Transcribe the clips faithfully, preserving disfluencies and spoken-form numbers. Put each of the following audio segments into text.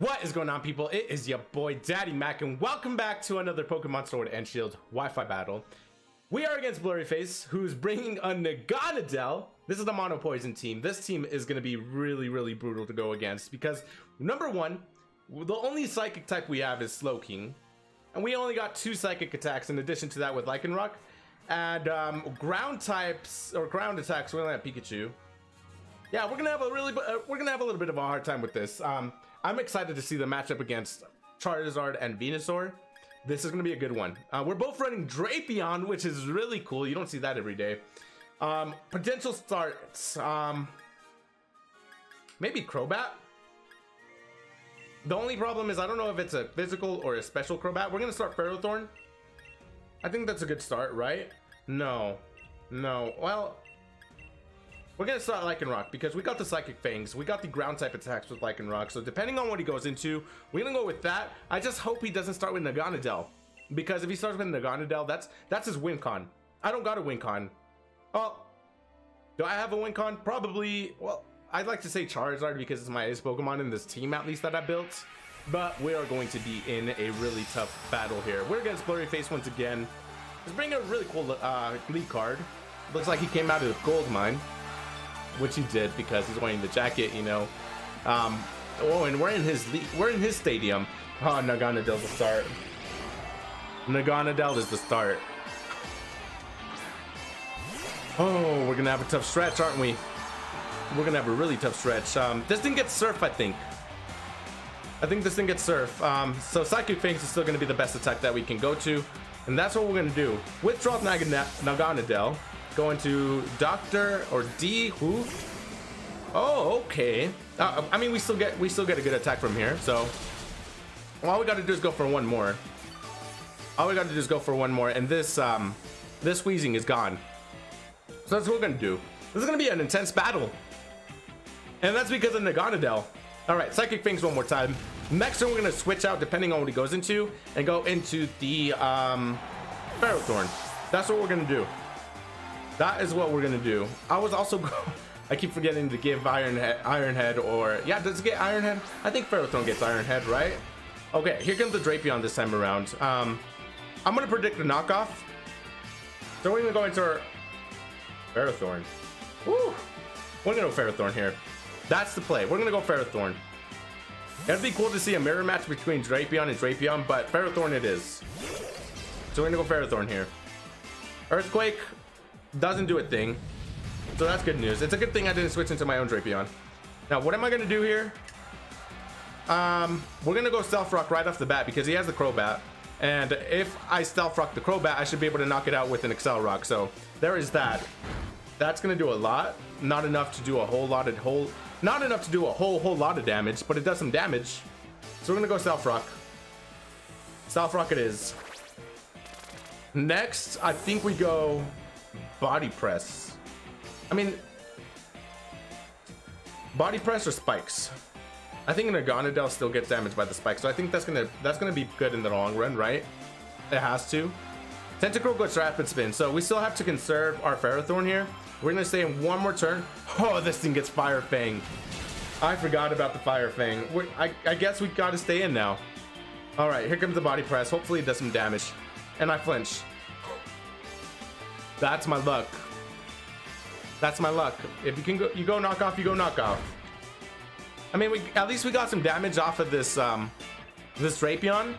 What is going on, people? It is your boy DaddyMac, and welcome back to another Pokemon Sword and Shield Wi-Fi battle. We are against Blurryface, who's bringing a Naganadel. This is the Mono Poison team. This team is going to be really, really brutal to go against because, number one, the only Psychic type we have is Slowking, and we only got two Psychic attacks in addition to that with Lycanroc. And um, ground types, or ground attacks, we only have Pikachu. Yeah, we're going to have a really, uh, we're going to have a little bit of a hard time with this. Um... I'm excited to see the matchup against Charizard and Venusaur. This is going to be a good one. Uh, we're both running Drapion, which is really cool. You don't see that every day. Um, potential starts. Um, maybe Crobat. The only problem is I don't know if it's a physical or a special Crobat. We're going to start Ferrothorn. I think that's a good start, right? No. No. Well, we're going to start Lycanroc because we got the Psychic Fangs. We got the ground-type attacks with Lycanroc. So depending on what he goes into, we're going to go with that. I just hope he doesn't start with Naganadel, because if he starts with Naganadel, that's that's his win con. I don't got a win con. Oh, do I have a win con? Probably. Well, I'd like to say Charizard because it's my ace Pokemon in this team, at least, that I built. But we are going to be in a really tough battle here. We're against Blurryface once again. He's bringing a really cool uh, lead card. Looks like he came out of the gold mine, which he did because he's wearing the jacket, you know. Um, oh, and we're in his we're in his stadium. Oh, Naganadel's the start. Naganadel is the start. Oh, we're gonna have a tough stretch, aren't we? We're gonna have a really tough stretch. Um, this thing gets Surf, I think. I think this thing gets Surf. Um, so Psychic Fangs is still gonna be the best attack that we can go to, and that's what we're gonna do. Withdraw Naganadel. Going to Doctor or D who? Oh, okay. Uh, I mean, we still get we still get a good attack from here. So all we got to do is go for one more. All we got to do is go for one more, and this um this Weezing is gone. So that's what we're gonna do. This is gonna be an intense battle, and that's because of Naganadel. All right, Psychic Fangs one more time. Next turn we're gonna switch out depending on what he goes into and go into the um Ferrothorn. That's what we're gonna do. That is what we're gonna do. I was also, I keep forgetting to give Iron Head, Iron Head, or yeah, does it get Iron Head? I think Ferrothorn gets Iron Head, right? Okay, here comes the Drapion this time around. Um, I'm gonna predict a knockoff. So we're gonna go into our Ferrothorn. Woo! We're gonna go Ferrothorn here. That's the play. We're gonna go Ferrothorn. It'd be cool to see a mirror match between Drapion and Drapion, but Ferrothorn it is. So we're gonna go Ferrothorn here. Earthquake doesn't do a thing, so that's good news. It's a good thing I didn't switch into my own Drapion. Now what am I gonna do here? Um we're gonna go Stealth Rock right off the bat because he has the Crobat, and if I Stealth Rock the Crobat, I should be able to knock it out with an Excel Rock. So there is that. That's gonna do a lot. Not enough to do a whole lot of whole not enough to do a whole whole lot of damage, but it does some damage. So we're gonna go Stealth Rock. Stealth Rock it is. Next I think we go Body Press. I mean, Body Press or Spikes. I think Naganadel still gets damaged by the Spikes, so I think that's gonna that's gonna be good in the long run, right? It has to. Tentacruel goes Rapid Spin, so we still have to conserve our Ferrothorn here. We're gonna stay in one more turn. Oh, this thing gets Fire Fang. I forgot about the Fire Fang. We're, I, I guess we gotta stay in now. All right, here comes the Body Press. Hopefully it does some damage, and I flinch. That's my luck. That's my luck. If you can go, you go knock off, you go knock off. I mean, we at least we got some damage off of this um, this Drapion.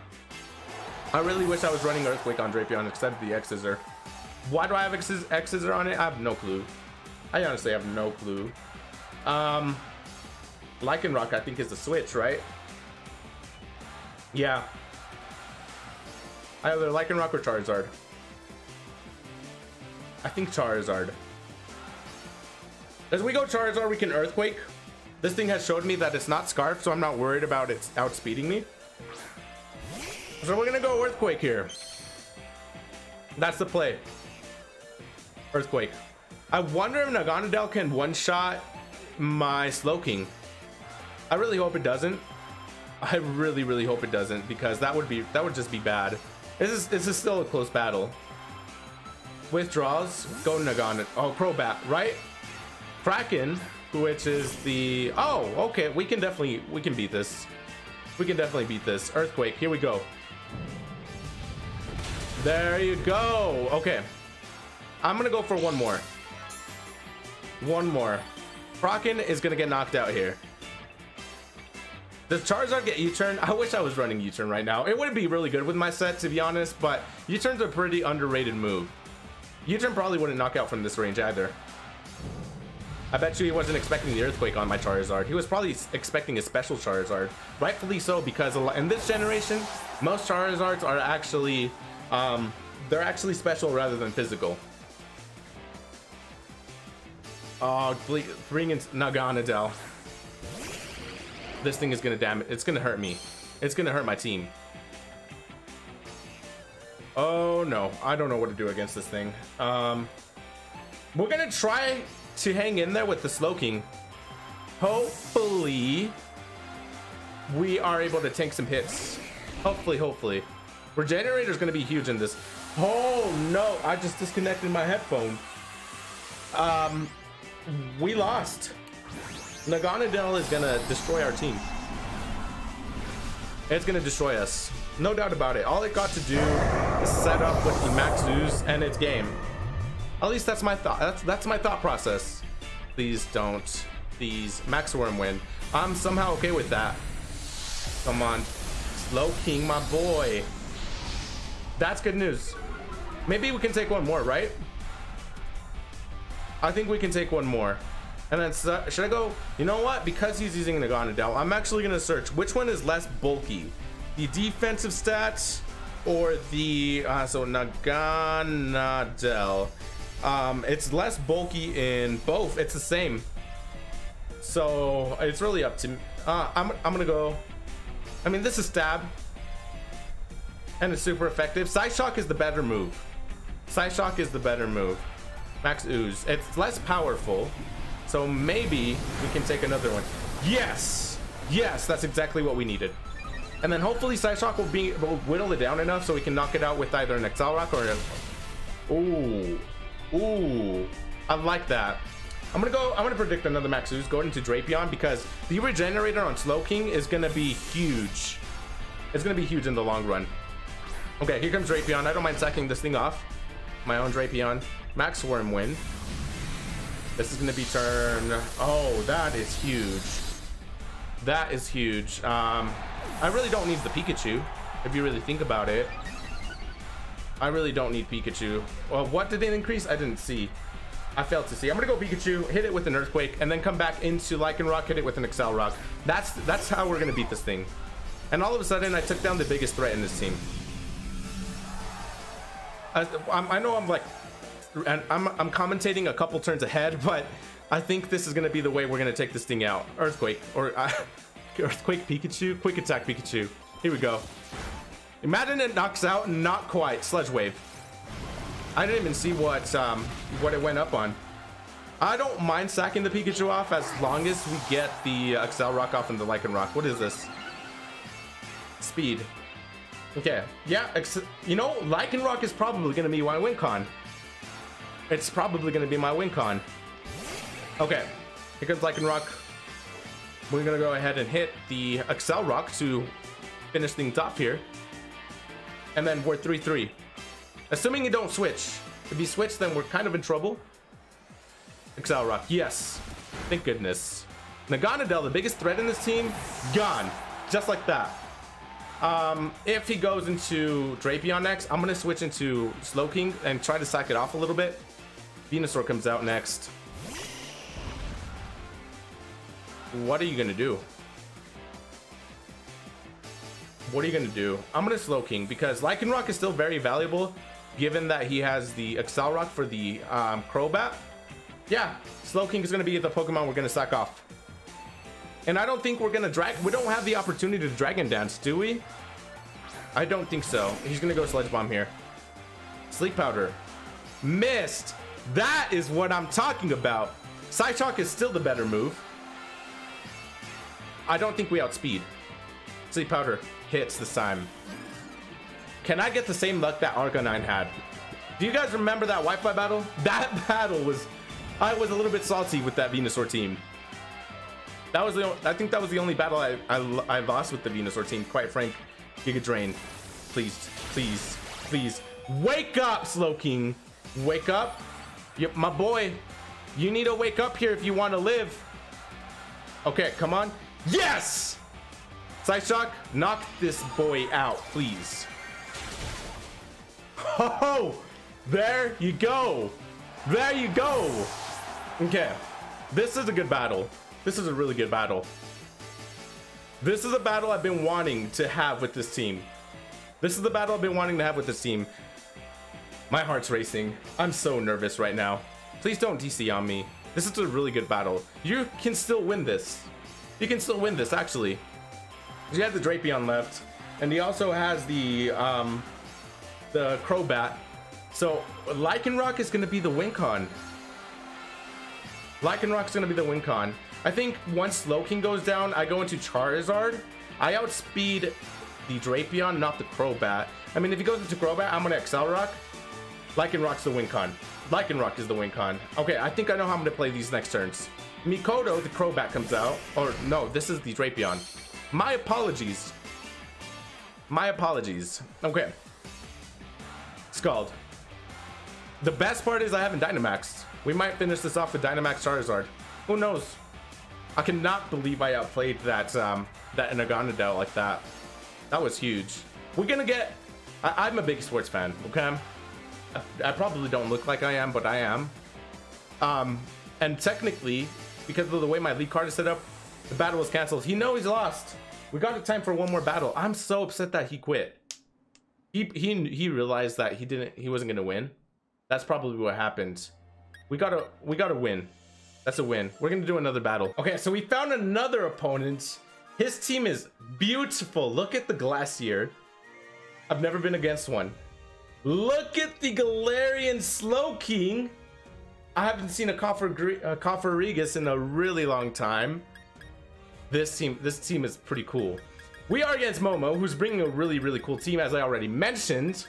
I really wish I was running Earthquake on Drapion instead of the X-Scissor. Why do I have X-Scissor on it? I have no clue. I honestly have no clue. Um, Lycanroc, I think, is the switch, right? Yeah. Either Lycanroc or Charizard. I think Charizard. As we go Charizard, we can Earthquake. This thing has showed me that it's not Scarf, so I'm not worried about it outspeeding me. So we're gonna go Earthquake here. That's the play. Earthquake. I wonder if Naganadel can one-shot my Slowking. I really hope it doesn't. I really, really hope it doesn't, because that would be that would just be bad. This is this is still a close battle. Withdraws, go Naganadel. Oh, Crobat, right? Kraken, which is the... Oh, okay, we can definitely... We can beat this. We can definitely beat this. Earthquake, here we go. There you go. Okay, I'm gonna go for one more. One more. Crokin is gonna get knocked out here. Does Charizard get U-turn? I wish I was running U-turn right now. It wouldn't be really good with my set, to be honest, but U-turn's a pretty underrated move. U-turn probably wouldn't knock out from this range either. I bet you he wasn't expecting the Earthquake on my Charizard. He was probably expecting a special Charizard. Rightfully so, because in this generation, most Charizards are actually, um, they're actually special rather than physical. Oh, bring in Naganadel. This thing is gonna damage. It's gonna hurt me. It's gonna hurt my team. Oh no, I don't know what to do against this thing. Um, we're gonna try to hang in there with the Slowking. Hopefully, we are able to tank some hits. Hopefully, hopefully. Regenerator is gonna be huge in this. Oh no, I just disconnected my headphone. Um, we lost. Naganadel is gonna destroy our team. It's gonna destroy us, no doubt about it. All it got to do is set up with the Max Ooze and its game. At least that's my thought. That's that's my thought process. Please don't. Please, Max Worm win. I'm somehow okay with that. Come on, Slowking, my boy. That's good news. Maybe we can take one more, right? I think we can take one more. And then uh, should I go, you know what, because he's using Naganadel, I'm actually gonna search which one is less bulky, the defensive stats or the uh, so Naganadel, um, it's less bulky in both, it's the same, so it's really up to me. uh, I'm, I'm gonna go, I mean this is stab and it's super effective. Psyshock is the better move. Psyshock is the better move. Max Ooze, it's less powerful. So maybe we can take another one. Yes, yes, that's exactly what we needed. And then hopefully Psyshock will be will whittle it down enough so we can knock it out with either an Excelrock or an... Ooh, ooh, I like that. I'm gonna go. I'm gonna predict another Max Ooze going into Drapion because the Regenerator on Slowking is gonna be huge. It's gonna be huge in the long run. Okay, here comes Drapion. I don't mind sacking this thing off. My own Drapion. Max Worm win. This is gonna be turn. Oh, that is huge. That is huge. Um, I really don't need the Pikachu, if you really think about it. I really don't need Pikachu. Well, what did it increase? I didn't see. I failed to see. I'm gonna go Pikachu, hit it with an Earthquake, and then come back into Lycanroc, hit it with an Excelrock. That's that's how we're gonna beat this thing. And all of a sudden, I took down the biggest threat in this team. I, I know I'm like. And I'm, I'm commentating a couple turns ahead, but I think this is going to be the way we're going to take this thing out. Earthquake or uh, Earthquake Pikachu, Quick Attack Pikachu. Here we go. Imagine it knocks out. Not quite. Sludge Wave. I didn't even see what um, what it went up on. I don't mind sacking the Pikachu off as long as we get the uh, Excelrock off and the Lycanroc. What is this? Speed. Okay. Yeah. Ex you know, Lycanroc is probably going to be my win con. It's probably going to be my win con. Okay, here comes Lycanroc. We're going to go ahead and hit the Excelrock to finish things off here. And then we're three three. Assuming you don't switch. If you switch, then we're kind of in trouble. Excelrock, yes. Thank goodness. Naganadel, the biggest threat in this team, gone. Just like that. Um, if he goes into Drapion next, I'm going to switch into Slowking and try to sack it off a little bit. Venusaur comes out next. What are you gonna do? What are you gonna do? I'm gonna Slowking because Lycanroc is still very valuable, given that he has the Excelrock for the um, Crobat. Yeah, Slowking is gonna be the Pokemon we're gonna sack off, and I don't think we're gonna drag. We don't have the opportunity to Dragon Dance, do we? I don't think so. He's gonna go Sledge Bomb here. Sleep Powder, missed. That is what I'm talking about. Psyshock is still the better move. I don't think we outspeed. Sleep Powder hits this time. Can I get the same luck that Arcanine had? Do you guys remember that Wi-Fi battle? That battle was... I was a little bit salty with that Venusaur team. That was the only, I think that was the only battle I, I, I lost with the Venusaur team, quite frank. Giga Drain, please, please, please. Wake up, Slowking. Wake up. Yep, my boy. You need to wake up here if you want to live. Okay, come on. Yes! Side Shock, knock this boy out, please. Oh, there you go. There you go. Okay, this is a good battle. This is a really good battle. This is a battle I've been wanting to have with this team. This is the battle I've been wanting to have with this team. My heart's racing. I'm so nervous right now. Please don't D C on me. This is a really good battle. You can still win this. You can still win this, actually. He has the Drapion left, and he also has the um, the Crobat. So Lycanroc is going to be the win con. Lycanroc is going to be the win con. I think once Slowking goes down, I go into Charizard. I outspeed the Drapion, not the Crobat. I mean, if he goes into Crobat, I'm going to Excel Rock. Lycanroc's the win con. Lycanroc is the win con. Okay, I think I know how I'm going to play these next turns. Mikoto, the Crobat comes out. Or no, this is the Drapion. My apologies. My apologies. Okay. Scald. The best part is I haven't Dynamaxed. We might finish this off with Dynamax Charizard. Who knows? I cannot believe I outplayed that um, that Naganadel like that. That was huge. We're gonna get... I, I'm a big sports fan, okay? I, I probably don't look like I am, but I am. Um, and technically, because of the way my league card is set up, the battle was canceled. He knows he's lost. We got it time for one more battle. I'm so upset that he quit. He he he realized that he didn't. He wasn't gonna win. That's probably what happened. We gotta we gotta win. That's a win. We're gonna do another battle. Okay, so we found another opponent. His team is beautiful. Look at the Glacier. I've never been against one. Look at the Galarian Slowking. I haven't seen a Cofagrigus in a really long time. This team, this team is pretty cool. We are against Momo, who's bringing a really, really cool team, as I already mentioned.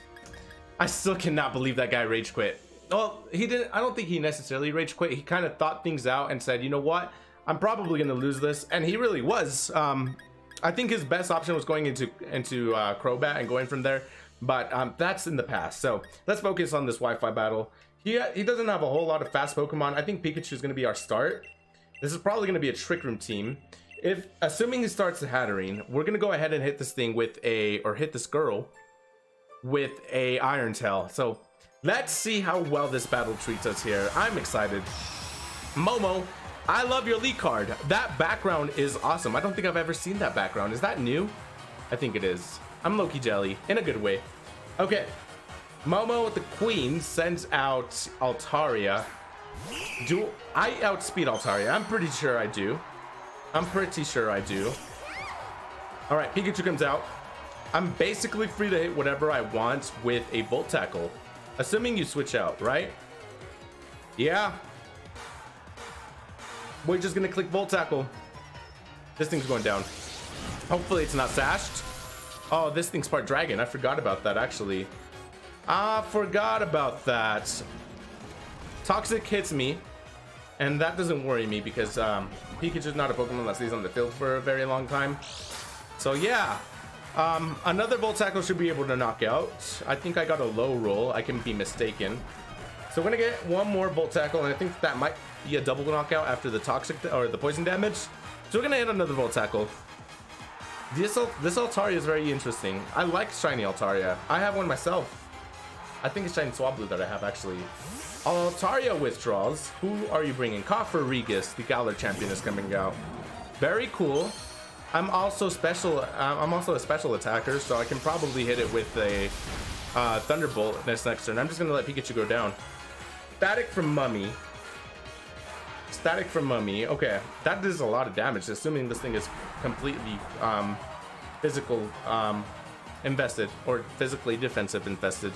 I still cannot believe that guy rage quit. Well, he didn't. I don't think he necessarily rage quit. He kind of thought things out and said, you know what? I'm probably going to lose this. And he really was. Um, I think his best option was going into, into uh, Crobat and going from there. But um, that's in the past. So let's focus on this Wi-Fi battle. He, he doesn't have a whole lot of fast Pokemon. I think Pikachu is going to be our start. This is probably going to be a Trick Room team. If assuming he starts the Hatterene, we're gonna go ahead and hit this thing with a or hit this girl with a Iron Tail. So let's see how well this battle treats us here. I'm excited. Momo, I love your lead card. That background is awesome. I don't think I've ever seen that background. Is that new? I think it is. I'm Loki Jelly in a good way. Okay. Momo with the Queen sends out Altaria. Do I outspeed Altaria? I'm pretty sure I do. I'm pretty sure I do. All right, Pikachu comes out. I'm basically free to hit whatever I want with a Volt Tackle. Assuming you switch out, right? Yeah. We're just gonna click Volt Tackle. This thing's going down. Hopefully it's not sashed. Oh, this thing's part dragon. I forgot about that, actually. I forgot about that. Toxic hits me. And that doesn't worry me because um, Pikachu's not a Pokemon that stays on the field for a very long time. So yeah, um, another Volt Tackle should be able to knock out. I think I got a low roll. I can be mistaken. So we're gonna get one more Volt Tackle, and I think that might be a double knockout after the toxic or the poison damage. So we're gonna hit another Volt Tackle. This this Altaria is very interesting. I like shiny Altaria. I have one myself. I think it's shiny Swablu that I have actually. Altaria withdraws. Who are you bringing? Cofagrigus, the Galar champion, is coming out. Very cool. I'm also special. Uh, I'm also a special attacker, so I can probably hit it with a uh, Thunderbolt this next turn. I'm just gonna let Pikachu go down. Static from Mummy. Static from Mummy. Okay, that does a lot of damage. Assuming this thing is completely um, physical um, invested or physically defensive invested.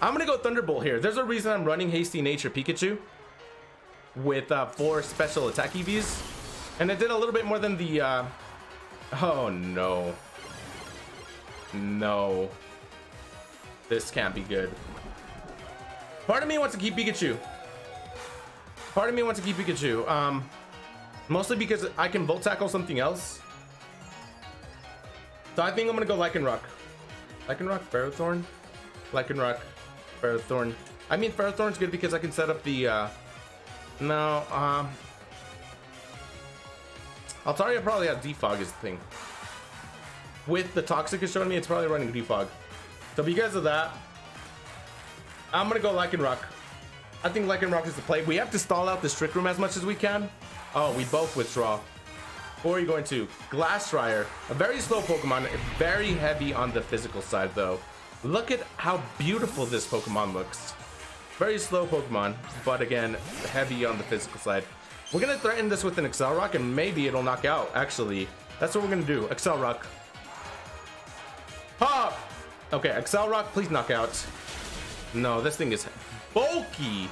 I'm gonna go Thunderbolt here. There's a reason I'm running Hasty Nature Pikachu with uh, four special attack E Vs, and it did a little bit more than the. Uh... Oh no, no, this can't be good. Part of me wants to keep Pikachu. Part of me wants to keep Pikachu. Um, Mostly because I can Volt Tackle something else. So I think I'm going to go Lycanroc. Lycanroc, Ferrothorn. Lycanroc, Ferrothorn. I mean, Ferrothorn's good because I can set up the... Uh... No, um... Altaria probably has Defog is the thing. With the Toxic is showing me, it's probably running Defog. So because of that, I'm going to go Lycanroc. I think Lycanroc is the play. We have to stall out this Trick Room as much as we can. Oh, we both withdraw. Or are you going to? Glaceon, a very slow Pokemon, very heavy on the physical side though. Look at how beautiful this Pokemon looks. Very slow Pokemon, but again, heavy on the physical side. We're going to threaten this with an Excel Rock and maybe it'll knock out, actually. That's what we're going to do. Excel Rock. Pop! Okay, Excel Rock, please knock out. No, this thing is bulky.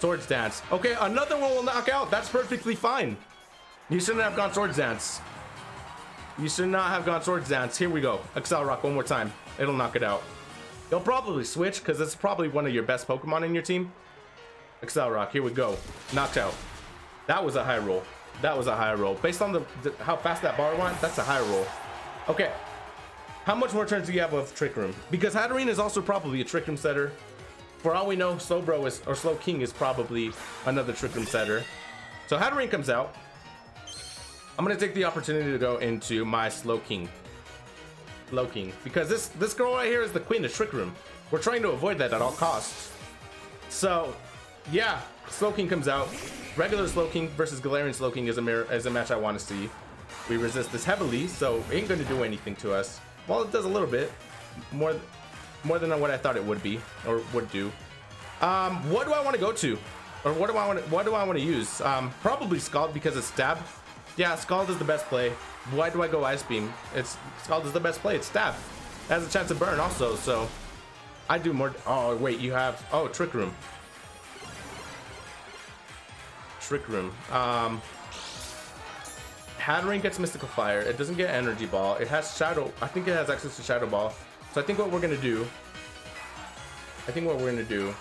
Swords Dance. Okay, another one will knock out. That's perfectly fine. You shouldn't have gone Swords Dance. You should not have gone Swords Dance. Here we go. Excel Rock one more time. It'll knock it out. You'll probably switch because it's probably one of your best Pokemon in your team. Excel Rock. Here we go. Knocked out. That was a high roll. That was a high roll. Based on the, the how fast that bar went, that's a high roll. Okay. How much more turns do you have of Trick Room? Because Hatterene is also probably a Trick Room setter. For all we know, Slowbro is, or Slowking is probably another Trick Room setter. So Hatterene comes out. I'm gonna take the opportunity to go into my Slowking. Slowking, because this this girl right here is the queen of Trick Room. We're trying to avoid that at all costs. So, yeah, Slowking comes out. Regular Slowking versus Galarian Slowking is a mirror, is a match I want to see. We resist this heavily, so it ain't gonna do anything to us. Well, it does a little bit more. More than what I thought it would be or would do. Um, what do I want to go to, or what do I want? What do I want to use? Um, probably Scald because it's stab. Yeah, Scald is the best play. Why do I go Ice Beam? It's Scald is the best play. It's stab. It has a chance to burn also. So I do more. Oh wait, you have oh Trick Room. Trick Room. Um, Hatterene gets Mystical Fire. It doesn't get Energy Ball. It has Shadow. I think it has access to Shadow Ball. So I think what we're gonna do, I think what we're gonna do,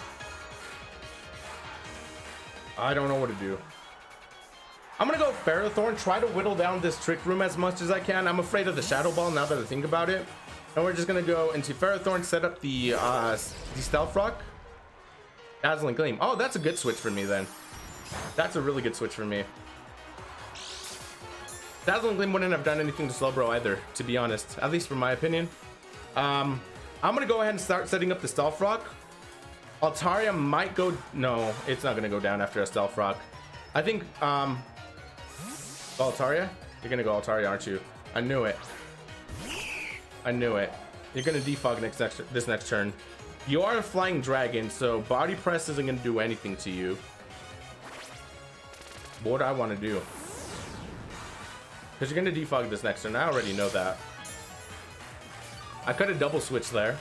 I don't know what to do. I'm gonna go Ferrothorn, try to whittle down this Trick Room as much as I can. I'm afraid of the Shadow Ball now that I think about it. And we're just gonna go into Ferrothorn, set up the, uh, the Stealth Rock. Dazzling Gleam. Oh, that's a good switch for me then. That's a really good switch for me. Dazzling Gleam wouldn't have done anything to Slowbro either, to be honest, at least from my opinion. Um, I'm going to go ahead and start setting up the Stealth Rock. Altaria might go... No, it's not going to go down after a Stealth Rock. I think, um... Altaria? You're going to go Altaria, aren't you? I knew it. I knew it. You're going to defog next, next, this next turn. You are a Flying Dragon, so Body Press isn't going to do anything to you. What do I want to do? Because you're going to defog this next turn. I already know that. I could have double switched there.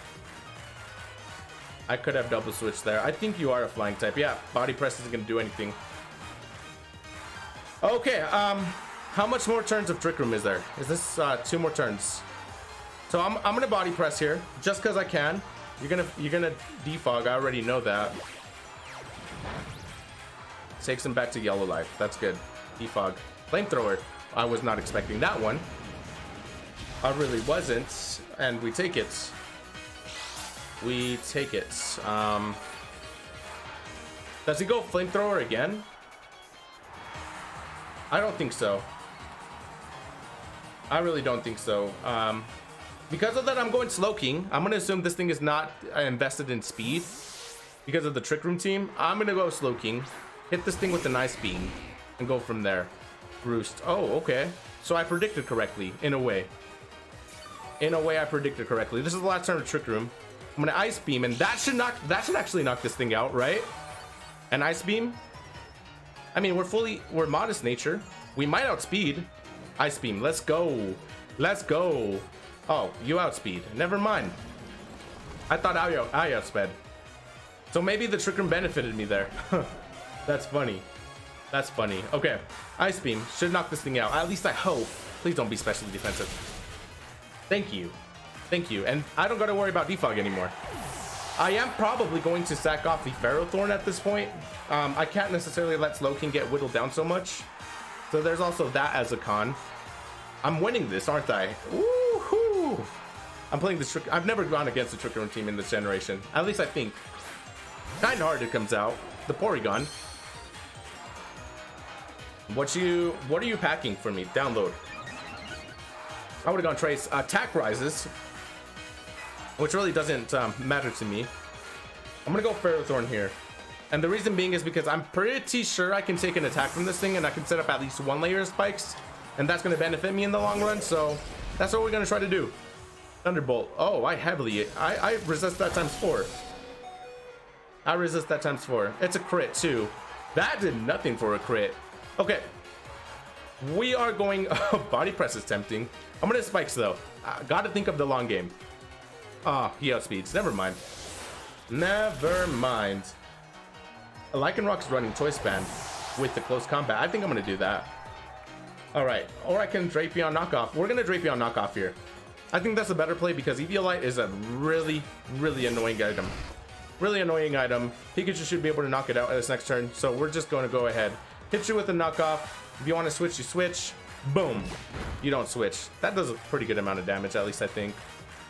I could have double switched there. I think you are a flying type. Yeah, Body Press isn't gonna do anything. Okay, um, how much more turns of Trick Room is there? Is this uh, two more turns? So I'm, I'm gonna Body Press here, just cause I can. You're gonna, you're gonna defog, I already know that. Takes him back to yellow life, that's good. Defog, Flamethrower, I was not expecting that one. I really wasn't, and we take it. We take it. Um, does he go Flamethrower again? I don't think so. I really don't think so. Um, because of that, I'm going Slowking. I'm going to assume this thing is not invested in speed because of the Trick Room team. I'm going to go Slowking, hit this thing with an Ice Beam, and go from there. Roost. Oh, okay. So I predicted correctly, in a way. In a way, I predicted correctly. This is the last turn of Trick Room. I'm gonna Ice Beam, and that should knock. That should actually knock this thing out, right? An Ice Beam. I mean, we're fully, we're modest nature. We might outspeed. Ice Beam. Let's go. Let's go. Oh, you outspeed. Never mind. I thought I, I outsped. So maybe the Trick Room benefited me there. That's funny. That's funny. Okay, Ice Beam should knock this thing out. At least I hope. Please don't be specially defensive. Thank you. Thank you. And I don't got to worry about defog anymore. I am probably going to sack off the Ferrothorn at this point. Um, I can't necessarily let Slowking get whittled down so much. So there's also that as a con. I'm winning this, aren't I? Woohoo! I'm playing this trick. I've never gone against a Trick Room team in this generation. At least I think. Kind of hard it comes out. The Porygon. What you? What are you packing for me? Download. I would have gone Trace. Attack rises, which really doesn't um, matter to me. I'm gonna go Ferrothorn here, and the reason being is because I'm pretty sure I can take an attack from this thing, and I can set up at least one layer of spikes, and that's gonna benefit me in the long run. So that's what we're gonna try to do. Thunderbolt. Oh, I heavily. I, I resist that times four. I resist that times four. It's a crit too. That did nothing for a crit. Okay, we are going body press is tempting. I'm gonna spikes though. I gotta think of the long game. Ah, oh, he outspeeds. Never mind. Never mind. Lycanroc's running choice band with the close combat. I think I'm gonna do that. All right, or I can Drapion knockoff. We're gonna Drapion knockoff here. I think that's a better play because Eviolite is a really, really annoying item. Really annoying item. Pikachu should be able to knock it out at his next turn. So we're just gonna go ahead. Hit you with a knockoff. If you want to switch, you switch. Boom. You don't switch. That does a pretty good amount of damage, at least I think.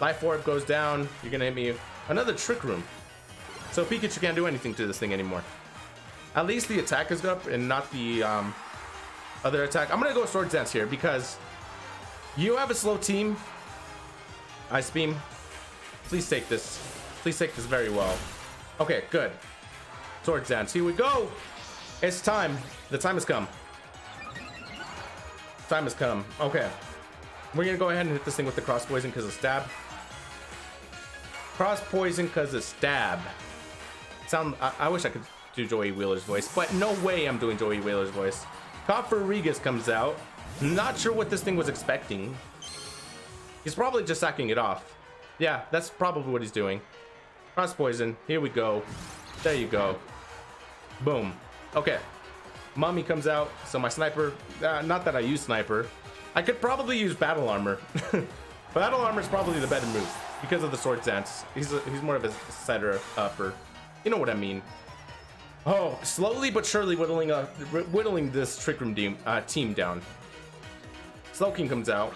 Life Orb goes down. You're going to hit me. Another Trick Room. So Pikachu can't do anything to this thing anymore. At least the attack is up and not the um, other attack. I'm going to go Swords Dance here because you have a slow team. Ice Beam. Please take this. Please take this very well. Okay, good. Swords Dance. Here we go. It's time. The time has come. Time has come. Okay. We're going to go ahead and hit this thing with the cross poison because of stab. Cross poison because of stab. Sound. I, I wish I could do Joey Wheeler's voice, but no way I'm doing Joey Wheeler's voice. Cofagrigus comes out. Not sure what this thing was expecting. He's probably just sacking it off. Yeah, that's probably what he's doing. Cross poison. Here we go. There you go. Boom. Okay. Mommy comes out, so my sniper, uh, not that I use sniper. I could probably use battle armor. Battle armor is probably the better move because of the sword dance. He's a, he's more of a setter upper. You know what I mean? Oh, slowly but surely whittling uh, whittling this Trick Room team, uh, team down. Slowking comes out.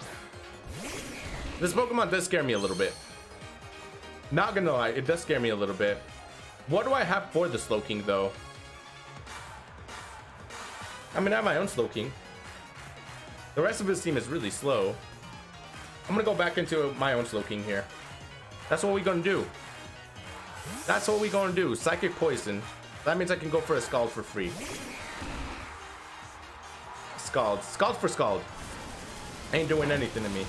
This Pokemon does scare me a little bit. Not gonna lie, it does scare me a little bit. What do I have for the Slowking though? I mean, I have my own Slowking. The rest of his team is really slow. I'm gonna go back into my own Slowking here. That's what we're gonna do. That's what we're gonna do. Psychic Poison. That means I can go for a Scald for free. Scald. Scald for Scald. Ain't doing anything to me.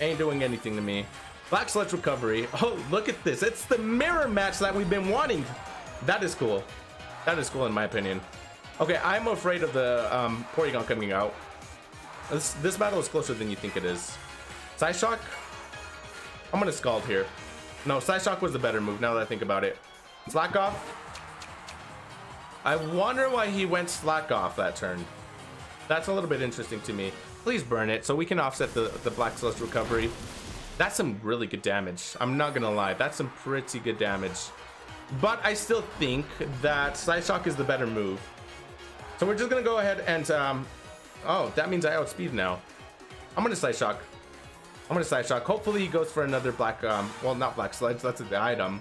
Ain't doing anything to me. Black Sludge Recovery. Oh, look at this. It's the mirror match that we've been wanting. That is cool. That is cool in my opinion. Okay, I'm afraid of the um, Porygon coming out. This, this battle is closer than you think it is. Psyshock? I'm gonna Scald here. No, Psyshock was the better move now that I think about it. Slack off. I wonder why he went slack off that turn. That's a little bit interesting to me. Please burn it so we can offset the, the Black Sludge Recovery. That's some really good damage. I'm not gonna lie, that's some pretty good damage. But I still think that Psyshock is the better move. So we're just going to go ahead and... Um, oh, that means I outspeed now. I'm going to Psyshock. I'm going to Psyshock. Hopefully he goes for another black... Um, well, not black sludge. That's the item.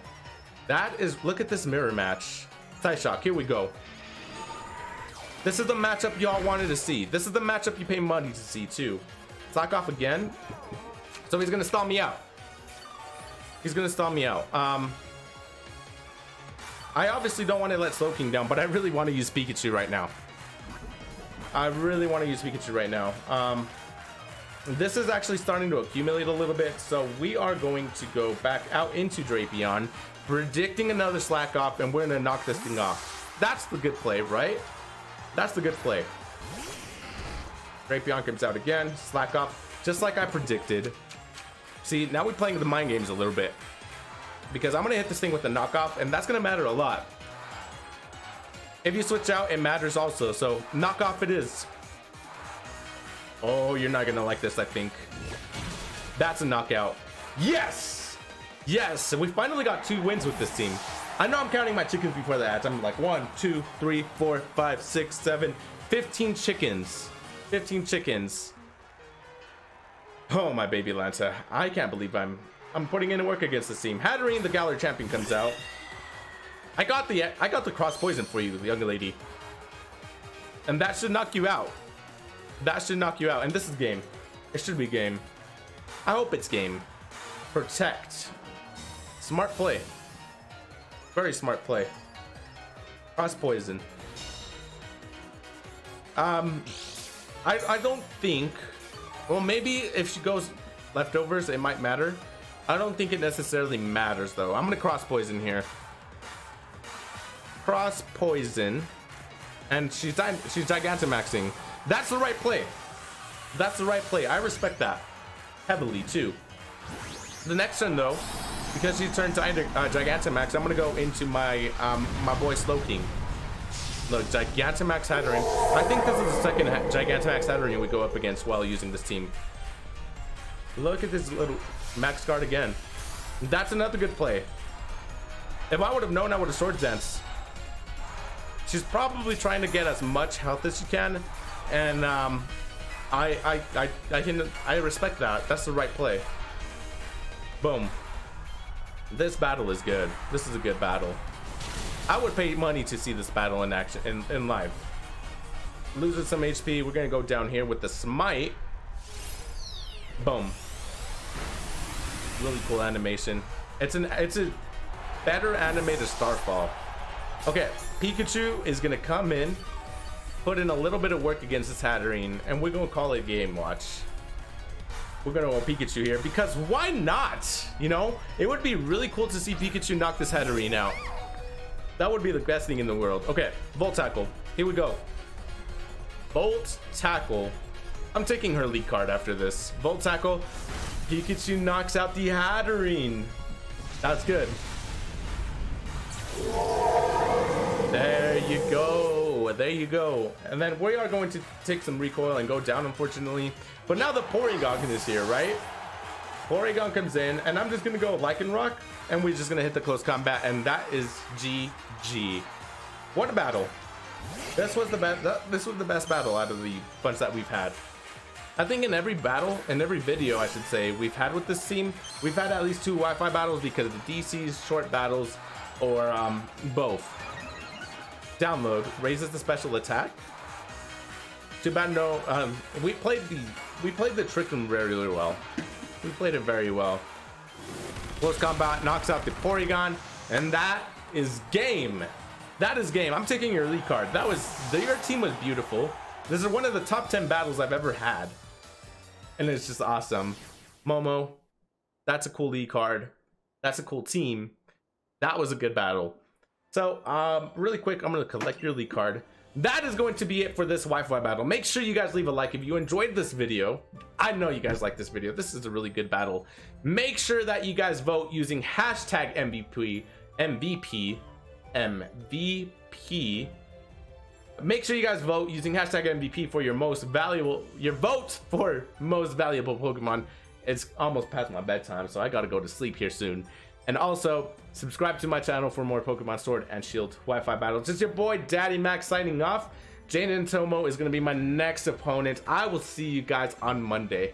That is... Look at this mirror match. Psyshock. Here we go. This is the matchup y'all wanted to see. This is the matchup you pay money to see, too. Slack off again. So he's going to stall me out. He's going to stall me out. Um... I obviously don't want to let Slowking down, but I really want to use Pikachu right now. I really want to use Pikachu right now. Um, this is actually starting to accumulate a little bit, so we are going to go back out into Drapion, predicting another slack off, and we're going to knock this thing off. That's the good play, right? That's the good play. Drapion comes out again, slack off, just like I predicted. See, now we're playing the mind games a little bit. Because I'm going to hit this thing with the knockoff, and that's going to matter a lot. If you switch out, it matters also. So, knockoff it is. Oh, you're not going to like this, I think. That's a knockout. Yes! Yes! We finally got two wins with this team. I know I'm counting my chickens before the ads. I'm like one, two, three, four, five, six, seven, fifteen chickens. fifteen chickens. Oh, my baby Lanta. I can't believe I'm I'm putting in a work against this team. Hatterene, the Galar champion, comes out. I got the I got the cross poison for you, young lady. And that should knock you out. That should knock you out. And this is game. It should be game. I hope it's game. Protect. Smart play. Very smart play. Cross poison. Um, I I don't think. Well, maybe if she goes leftovers, it might matter. I don't think it necessarily matters, though. I'm going to cross poison here. Cross poison. And she's, she's Gigantamaxing. That's the right play. That's the right play. I respect that. Heavily, too. The next turn, though, because she turned to uh, Gigantamax, I'm going to go into my, um, my boy Slowking. Look, Gigantamax Hatterene. I think this is the second Gigantamax Hatterene we go up against while using this team. Look at this little Max Guard again. That's another good play. If I would have known, I would have Sword Dance. She's probably trying to get as much health as she can, and um, I, I, I, I can, I respect that. That's the right play. Boom. This battle is good. This is a good battle. I would pay money to see this battle in action, in, in live. Losing some H P. We're gonna go down here with the smite. Boom. Really cool animation. It's an it's a better animated Starfall. Okay, Pikachu is gonna come in, put in a little bit of work against this Hatterene, and we're gonna call it game. Watch. We're gonna go Pikachu here because why not? You know, it would be really cool to see Pikachu knock this Hatterene out. That would be the best thing in the world. Okay, Volt Tackle. Here we go. Volt Tackle. I'm taking her lead card after this. Volt Tackle. Pikachu knocks out the Hatterene. That's good. There you go. There you go. And then we are going to take some recoil and go down, unfortunately. But now the Porygon is here, right? Porygon comes in, and I'm just going to go Lycanroc, and we're just going to hit the close combat, and that is G G. What a battle. This was the best this was the best battle out of the bunch that we've had. I think in every battle, in every video, I should say, we've had with this team, we've had at least two Wi-Fi battles because of the D Cs, short battles, or um, both. Download raises the special attack. Too bad no, um, we played the, we played the Trick Room very, really well. We played it very well. Close combat knocks out the Porygon, and that is game. That is game. I'm taking your lead card. That was your team was beautiful. This is one of the top ten battles I've ever had, and it's just awesome. Momo, that's a cool lead card. That's a cool team. That was a good battle. So, um, really quick, I'm gonna collect your lead card. That is going to be it for this Wi-Fi battle. Make sure you guys leave a like if you enjoyed this video. I know you guys like this video. This is a really good battle. Make sure that you guys vote using hashtag M V P. M V P. M V P. Make sure you guys vote using hashtag M V P for your most valuable, your vote for most valuable Pokemon. It's almost past my bedtime, so I gotta go to sleep here soon. And also, subscribe to my channel for more Pokemon Sword and Shield Wi-Fi battles. It's your boy, DaddyMac, signing off. Jnintomo is going to be my next opponent. I will see you guys on Monday.